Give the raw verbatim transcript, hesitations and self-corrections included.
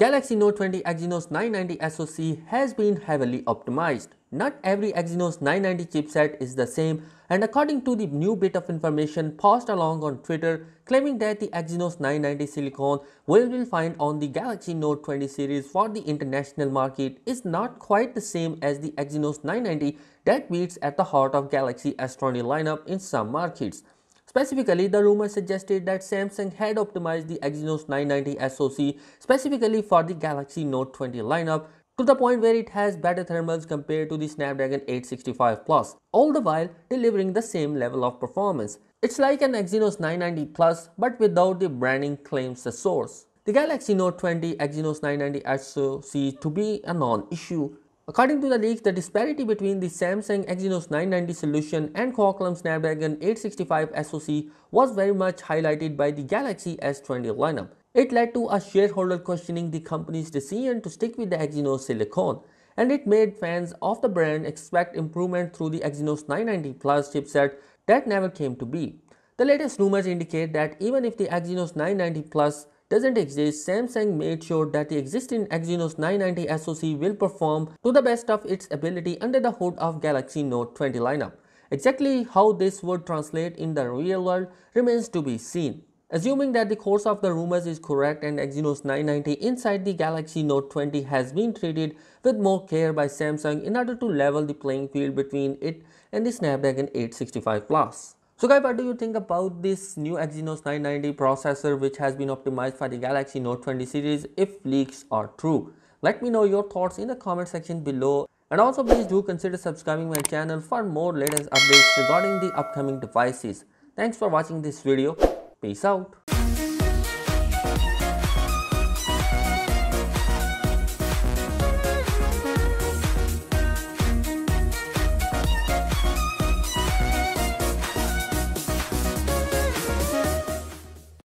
Galaxy Note twenty Exynos nine ninety SoC has been heavily optimized. Not every Exynos nine ninety chipset is the same, and according to the new bit of information passed along on Twitter claiming that the Exynos nine ninety silicon we will find on the Galaxy Note twenty series for the international market is not quite the same as the Exynos nine ninety that beats at the heart of Galaxy S twenty lineup in some markets. Specifically, the rumor suggested that Samsung had optimized the Exynos nine ninety SoC specifically for the Galaxy Note twenty lineup to the point where it has better thermals compared to the Snapdragon eight sixty-five Plus, all the while delivering the same level of performance. It's like an Exynos nine ninety Plus but without the branding, claims the source. The Galaxy Note twenty Exynos nine ninety SoC to be a non-issue. According to the leak, the disparity between the Samsung Exynos nine ninety solution and Qualcomm Snapdragon eight sixty-five SoC was very much highlighted by the Galaxy S twenty lineup. It led to a shareholder questioning the company's decision to stick with the Exynos silicon, and it made fans of the brand expect improvement through the Exynos nine ninety Plus chipset that never came to be. The latest rumors indicate that even if the Exynos nine ninety Plus doesn't exist, Samsung made sure that the existing Exynos nine ninety SoC will perform to the best of its ability under the hood of Galaxy Note twenty lineup. Exactly how this would translate in the real world remains to be seen. Assuming that the course of the rumors is correct and Exynos nine ninety inside the Galaxy Note twenty has been treated with more care by Samsung in order to level the playing field between it and the Snapdragon eight sixty-five Plus. So guys, what do you think about this new Exynos nine ninety processor which has been optimized for the Galaxy Note twenty series if leaks are true? Let me know your thoughts in the comment section below, and also please do consider subscribing my channel for more latest updates regarding the upcoming devices. Thanks for watching this video. Peace out.